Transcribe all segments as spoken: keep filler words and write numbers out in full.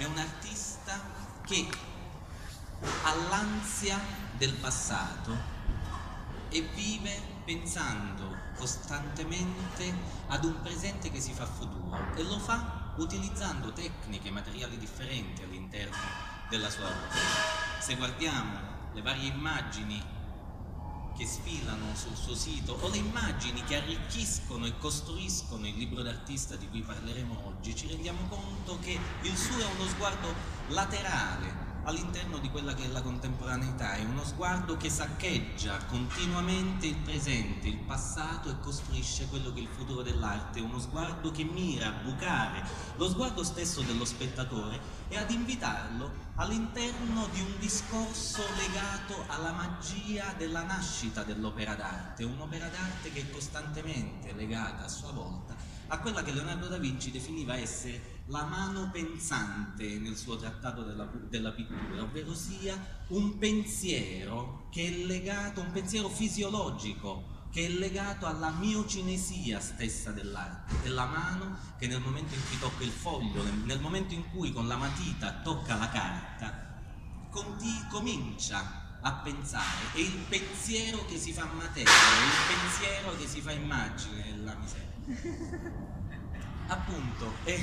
è un artista che all'ansia del passato e vive pensando costantemente ad un presente che si fa futuro, e lo fa utilizzando tecniche e materiali differenti all'interno della sua opera. Se guardiamo le varie immagini che sfilano sul suo sito o le immagini che arricchiscono e costruiscono il libro d'artista di cui parleremo oggi, ci rendiamo conto che il suo è uno sguardo laterale all'interno di quella che è la contemporaneità, è uno sguardo che saccheggia continuamente il presente, il passato, e costruisce quello che è il futuro dell'arte, uno sguardo che mira a bucare lo sguardo stesso dello spettatore e ad invitarlo all'interno di un discorso legato alla magia della nascita dell'opera d'arte, un'opera d'arte che è costantemente legata a sua volta a quella che Leonardo da Vinci definiva essere la mano pensante nel suo trattato della, della pittura, ovvero sia un pensiero che è legato, un pensiero fisiologico che è legato alla miocinesia stessa dell'arte, della mano che nel momento in cui tocca il foglio, nel momento in cui con la matita tocca la carta, conti, comincia a pensare, è il pensiero che si fa materia, è il pensiero che si fa immagine, è la miseria. Appunto, è...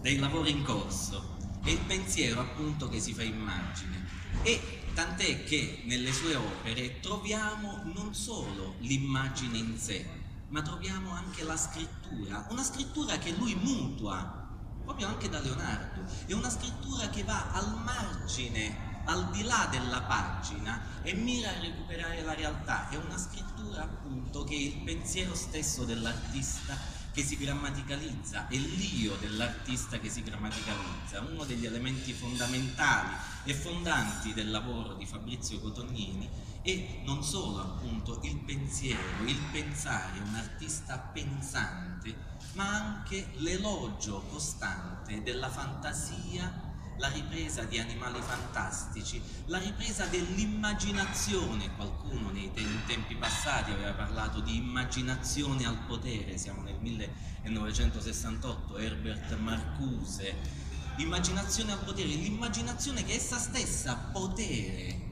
dei lavori in corso, è il pensiero appunto che si fa immagine, e tant'è che nelle sue opere troviamo non solo l'immagine in sé, ma troviamo anche la scrittura, una scrittura che lui mutua proprio anche da Leonardo, è una scrittura che va al margine, al di là della pagina, e mira a recuperare la realtà, è una scrittura appunto che è il pensiero stesso dell'artista che si grammaticalizza, è l'io dell'artista che si grammaticalizza, uno degli elementi fondamentali e fondanti del lavoro di Fabrizio Cotognini, e non solo appunto il pensiero, il pensare, un artista pensante, ma anche l'elogio costante della fantasia, la ripresa di animali fantastici, la ripresa dell'immaginazione. Qualcuno nei te in tempi passati aveva parlato di immaginazione al potere, siamo nel millenovecentosessantotto, Herbert Marcuse, immaginazione al potere, l'immaginazione che essa stessa potere,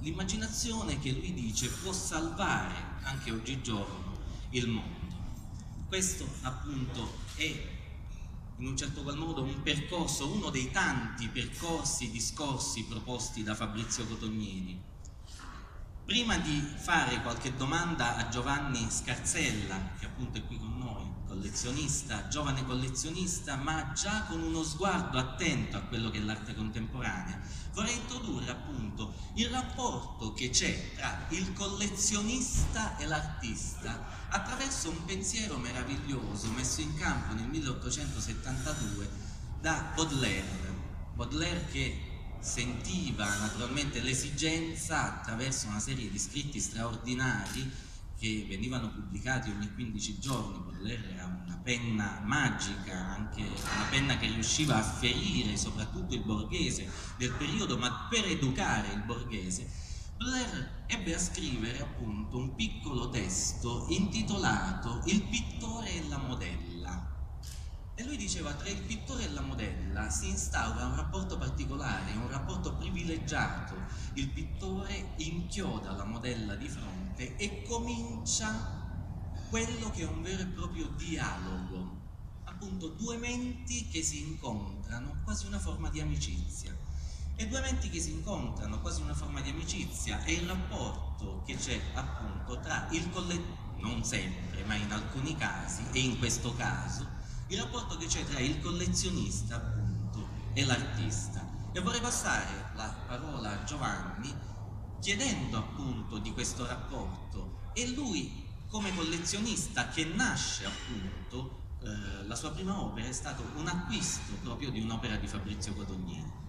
l'immaginazione che lui dice può salvare anche oggigiorno il mondo. Questo appunto è in un certo qual modo un percorso, uno dei tanti percorsi, discorsi proposti da Fabrizio Cotognini. Prima di fare qualche domanda a Giovanni Scarzella, che appunto è qui con noi, collezionista, giovane collezionista, ma già con uno sguardo attento a quello che è l'arte contemporanea, vorrei introdurre appunto il rapporto che c'è tra il collezionista e l'artista attraverso un pensiero meraviglioso messo in campo nel milleottocentosettantadue da Baudelaire. Baudelaire che sentiva naturalmente l'esigenza, attraverso una serie di scritti straordinari che venivano pubblicati ogni quindici giorni, Baudelaire era una penna magica, anche una penna che riusciva a ferire soprattutto il borghese del periodo, ma per educare il borghese, Baudelaire ebbe a scrivere appunto un piccolo testo intitolato Il pittore e la modella. E lui diceva: tra il pittore e la modella si instaura un rapporto particolare, un rapporto privilegiato. Il pittore inchioda la modella di fronte e comincia quello che è un vero e proprio dialogo. Appunto due menti che si incontrano, quasi una forma di amicizia. E due menti che si incontrano, quasi una forma di amicizia, è il rapporto che c'è appunto tra il collettivo, non sempre, ma in alcuni casi, e in questo caso, il rapporto che c'è tra il collezionista appunto e l'artista. E vorrei passare la parola a Giovanni chiedendo appunto di questo rapporto, e lui come collezionista che nasce appunto, eh, la sua prima opera è stato un acquisto proprio di un'opera di Fabrizio Cotognini.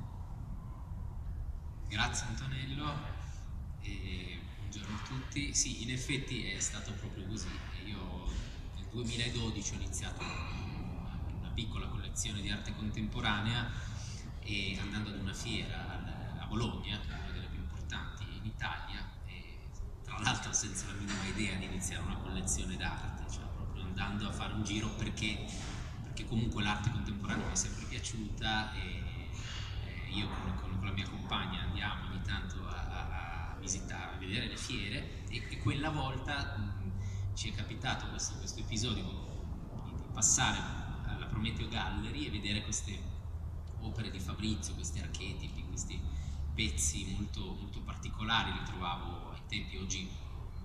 Grazie Antonello e buongiorno a tutti. Sì, in effetti è stato proprio così. Io nel duemiladodici ho iniziato piccola collezione di arte contemporanea, e andando ad una fiera a Bologna, che è una delle più importanti in Italia, e tra l'altro senza la minima idea di iniziare una collezione d'arte, cioè proprio andando a fare un giro perché, perché che comunque l'arte contemporanea mi è sempre piaciuta, e eh, io con, con, con la mia compagna andiamo ogni tanto a, a visitare, a vedere le fiere, e, e quella volta mh, ci è capitato questo, questo episodio di, di passare alla Prometeo Gallery e vedere queste opere di Fabrizio, questi archetipi, questi pezzi molto, molto particolari. Li trovavo ai tempi, oggi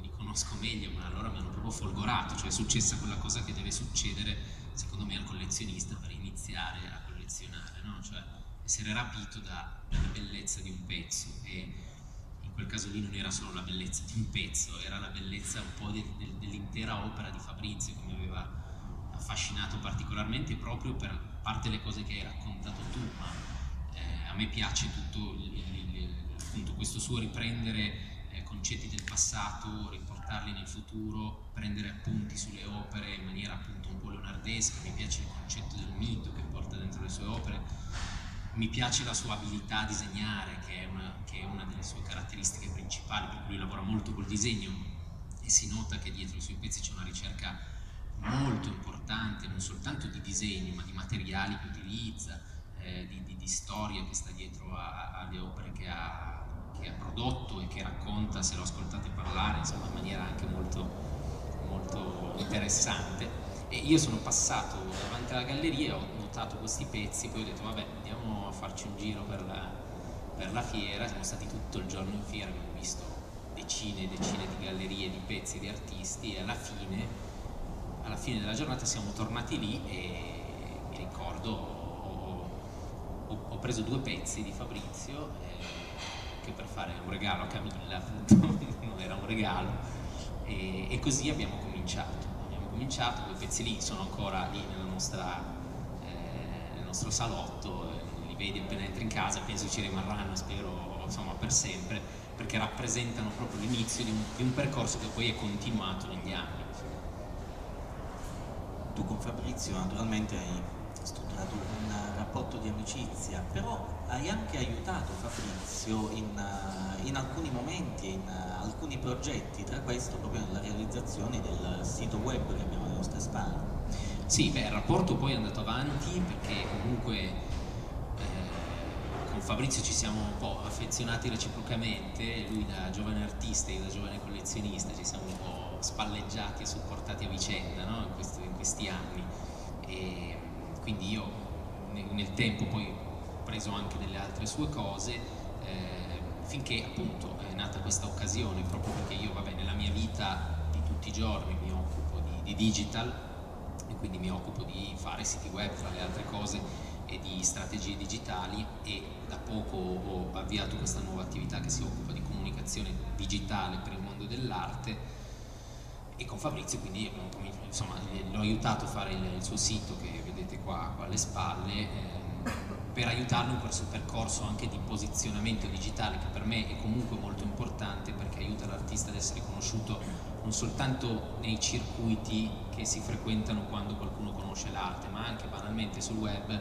li conosco meglio, ma allora mi hanno proprio folgorato, cioè è successa quella cosa che deve succedere secondo me al collezionista per iniziare a collezionare, no? Cioè essere rapito da, dalla bellezza di un pezzo, e in quel caso lì non era solo la bellezza di un pezzo, era la bellezza un po' del, del, dell'intera opera di Fabrizio, che mi aveva affascinato particolarmente proprio per parte le cose che hai raccontato tu, ma eh, a me piace tutto il, il, il, appunto questo suo riprendere eh, concetti del passato, riportarli nel futuro, prendere appunti sulle opere in maniera appunto un po' leonardesca. Mi piace il concetto del mito che porta dentro le sue opere, mi piace la sua abilità a disegnare, che è una, che è una delle sue caratteristiche principali, per cui lavora molto col disegno e si nota che dietro i suoi pezzi c'è una ricerca molto importante, non soltanto di disegno, ma di materiali che utilizza, eh, di, di, di storia che sta dietro a, a, alle opere che ha, che ha prodotto e che racconta, se lo ascoltate parlare, insomma, in maniera anche molto, molto interessante. E io sono passato davanti alla galleria, ho notato questi pezzi, poi ho detto vabbè, andiamo a farci un giro per la, per la fiera. Siamo stati tutto il giorno in fiera, abbiamo visto decine e decine di gallerie, di pezzi, di artisti, e alla fine alla fine della giornata siamo tornati lì e mi ricordo ho, ho, ho preso due pezzi di Fabrizio eh, che per fare un regalo a Camilla, appunto, non era un regalo, e, e così abbiamo cominciato, abbiamo cominciato, quei pezzi lì sono ancora lì nella nostra, eh, nel nostro salotto, eh, li vedi appena entri in casa, penso ci rimarranno, spero, insomma, per sempre, perché rappresentano proprio l'inizio di un, di un percorso che poi è continuato negli anni. Tu con Fabrizio naturalmente hai strutturato un rapporto di amicizia, però hai anche aiutato Fabrizio in, in alcuni momenti, in alcuni progetti, tra questo proprio nella realizzazione del sito web che abbiamo alle nostre spalle. Sì, beh, il rapporto poi è andato avanti, perché comunque eh, con Fabrizio ci siamo un po' affezionati reciprocamente, lui da giovane artista e io da giovane collezionista, ci siamo un po' spalleggiati e supportati a vicenda, no? in, questi, in questi anni, e quindi io nel tempo poi ho preso anche delle altre sue cose, eh, finché appunto è nata questa occasione, proprio perché io, vabbè, nella mia vita di tutti i giorni mi occupo di, di digital, e quindi mi occupo di fare siti web fra le altre cose e di strategie digitali, e da poco ho avviato questa nuova attività che si occupa di comunicazione digitale per il mondo dell'arte. E con Fabrizio quindi l'ho aiutato a fare il, il suo sito che vedete qua, qua alle spalle, eh, per aiutarlo in questo percorso anche di posizionamento digitale, che per me è comunque molto importante, perché aiuta l'artista ad essere conosciuto non soltanto nei circuiti che si frequentano quando qualcuno conosce l'arte, ma anche banalmente sul web,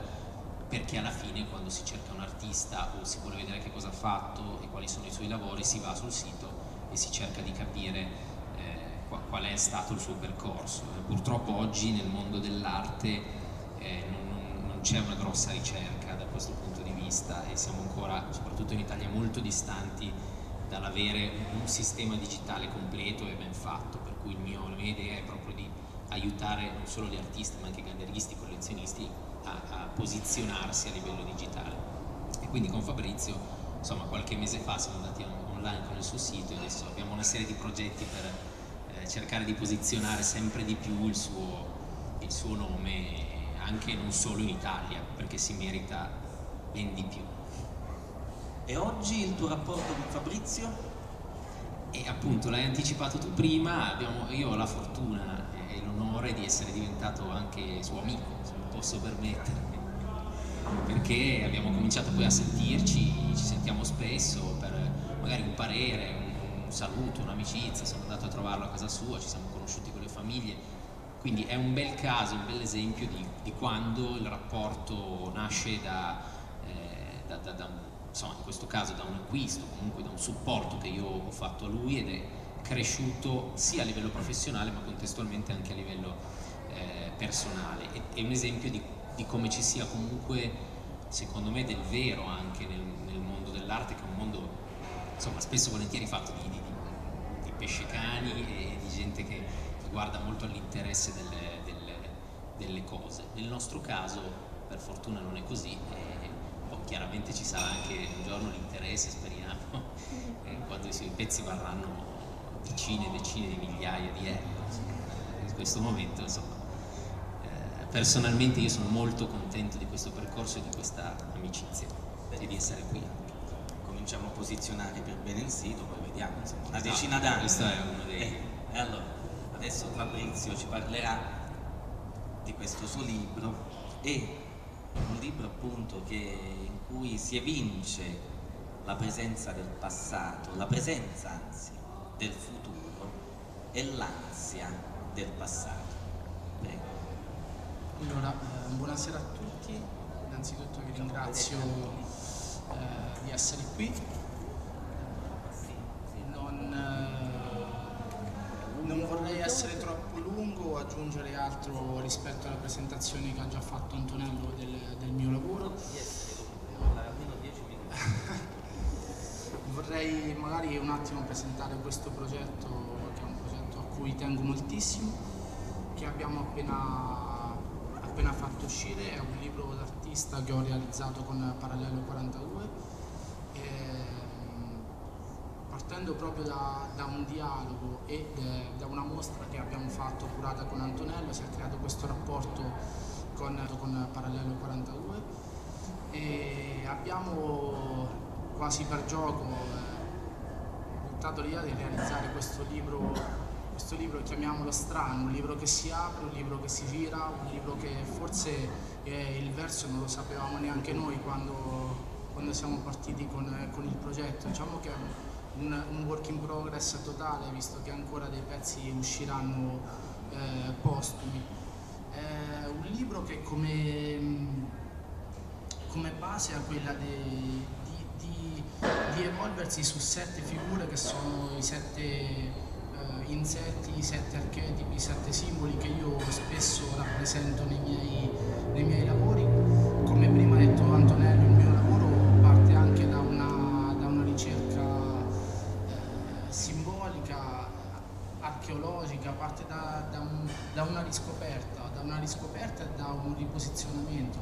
perché alla fine quando si cerca un artista o si vuole vedere che cosa ha fatto e quali sono i suoi lavori, si va sul sito e si cerca di capire qual è stato il suo percorso. Purtroppo oggi nel mondo dell'arte eh, non, non c'è una grossa ricerca da questo punto di vista, e siamo ancora, soprattutto in Italia, molto distanti dall'avere un sistema digitale completo e ben fatto, per cui il mio, la mia idea è proprio di aiutare non solo gli artisti ma anche i galleristi, i collezionisti a, a posizionarsi a livello digitale. E quindi con Fabrizio, insomma, qualche mese fa siamo andati online con il suo sito, e adesso abbiamo una serie di progetti per cercare di posizionare sempre di più il suo, il suo nome, anche non solo in Italia, perché si merita ben di più. E oggi il tuo rapporto con Fabrizio? E appunto l'hai anticipato tu prima, abbiamo, io ho la fortuna e l'onore di essere diventato anche suo amico, se lo posso permettere, perché abbiamo cominciato poi a sentirci, ci sentiamo spesso per magari un parere, un un saluto, un'amicizia. Sono andato a trovarlo a casa sua, ci siamo conosciuti con le famiglie, quindi è un bel caso, un bel esempio di, di quando il rapporto nasce da, eh, da, da, da un, insomma, in questo caso da un acquisto, comunque da un supporto che io ho fatto a lui, ed è cresciuto sia a livello professionale ma contestualmente anche a livello eh, personale, è, è un esempio di, di come ci sia comunque, secondo me, del vero anche nel, nel mondo dell'arte, che è un mondo, insomma, spesso e volentieri fatto di, di, di pescecani e di gente che, che guarda molto all'interesse delle, delle, delle cose. Nel nostro caso, per fortuna, non è così, e poi chiaramente ci sarà anche un giorno l'interesse, speriamo, e quando i suoi pezzi varranno decine e decine di migliaia di euro. In questo momento, insomma, eh, personalmente io sono molto contento di questo percorso e di questa amicizia e di essere qui. Cominciamo a posizionare per bene il sito, poi vediamo, insomma, una decina no, d'anni. Questo è uno dei... Eh, e allora, adesso Fabrizio ci parlerà di questo suo libro, e un libro appunto che, in cui si evince la presenza del passato, la presenza anzi del futuro e l'ansia del passato. Prego. Allora, eh, buonasera a tutti, innanzitutto vi ringrazio eh, di essere qui. Non, eh, non vorrei essere troppo lungo o aggiungere altro rispetto alla presentazione che ha già fatto Antonello del, del mio lavoro. Vorrei magari un attimo presentare questo progetto, cui tengo moltissimo, che abbiamo appena, appena fatto uscire. È un libro d'artista che ho realizzato con Parallelo quarantadue, e, partendo proprio da, da un dialogo e de, da una mostra che abbiamo fatto curata con Antonello, si è creato questo rapporto con, con Parallelo quarantadue, e abbiamo quasi per gioco eh, buttato l'idea di realizzare questo libro. Questo libro, chiamiamolo strano, un libro che si apre, un libro che si gira, un libro che forse eh, il verso non lo sapevamo neanche noi quando, quando siamo partiti con, eh, con il progetto. Diciamo che è un, un work in progress totale, visto che ancora dei pezzi usciranno eh, postumi. È un libro che come, come base ha quella dei, di, di, di evolversi su sette figure che sono i sette... insetti, sette archetipi, sette simboli che io spesso rappresento nei miei, nei miei lavori. Come prima ha detto Antonello, il mio lavoro parte anche da una, da una ricerca eh, simbolica, archeologica, parte da, da, un, da una riscoperta, da una riscoperta e da un riposizionamento.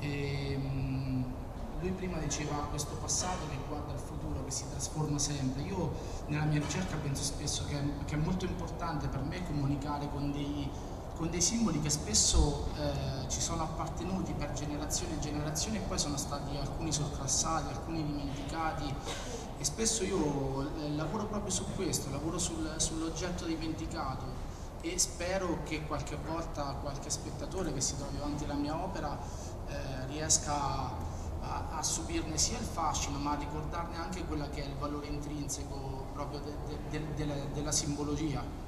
E, mh, lui prima diceva questo passato che guarda il futuro, che si trasforma sempre. Io nella mia ricerca penso spesso che, che è molto importante per me comunicare con dei, con dei simboli che spesso eh, ci sono appartenuti per generazione e generazione, e poi sono stati alcuni sorclassati, alcuni dimenticati, e spesso io lavoro proprio su questo, lavoro sul, sull'oggetto dimenticato, e spero che qualche volta qualche spettatore che si trovi davanti alla mia opera eh, riesca a a subirne sia il fascino, ma a ricordarne anche quella che è il valore intrinseco proprio de, de, de, de, della simbologia.